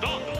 Start the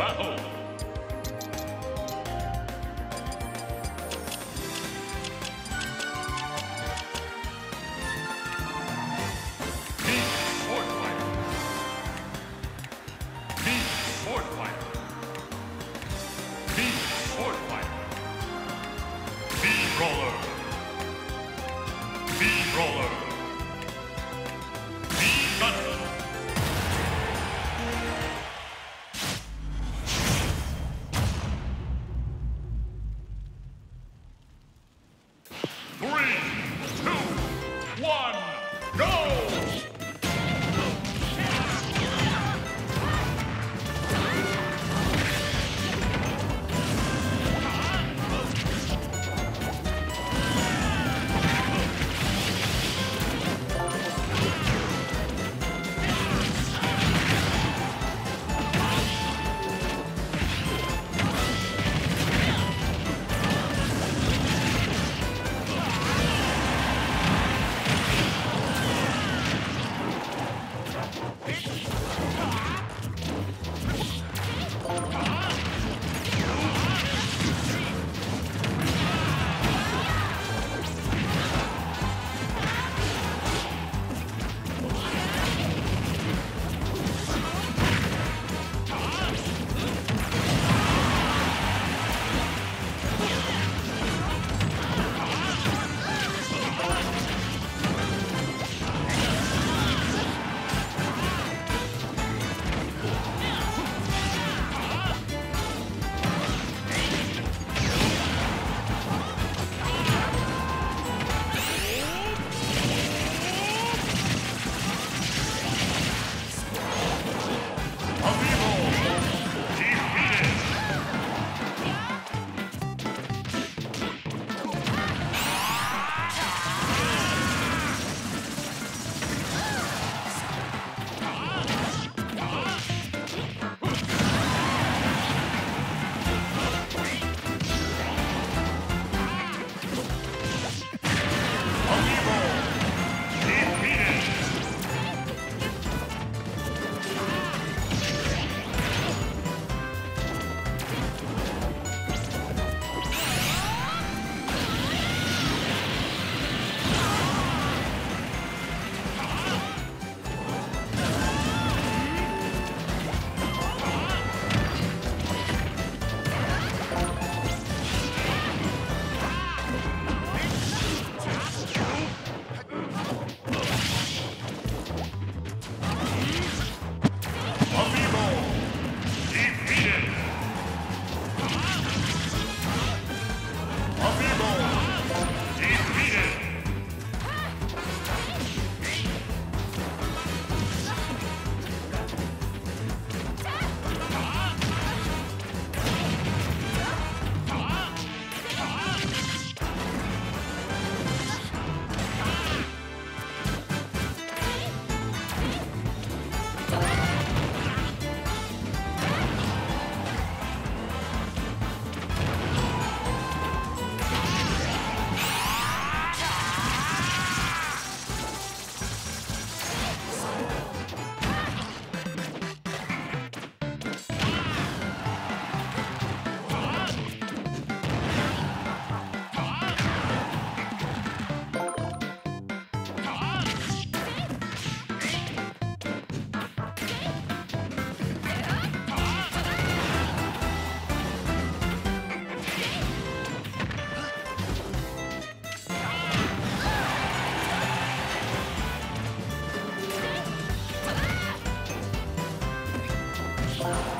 battle!